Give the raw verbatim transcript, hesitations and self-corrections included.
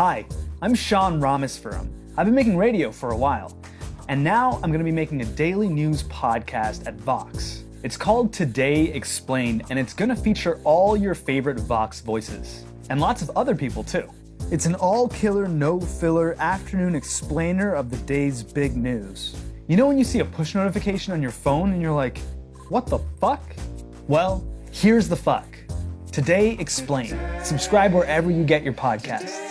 Hi, I'm Sean Rameswaram. I've been making radio for a while, and now I'm going to be making a daily news podcast at Vox. It's called Today Explained, and it's going to feature all your favorite Vox voices, and lots of other people too. It's an all-killer, no-filler afternoon explainer of the day's big news. You know when you see a push notification on your phone and you're like, what the fuck? Well, here's the fuck. Today Explained. Subscribe wherever you get your podcasts.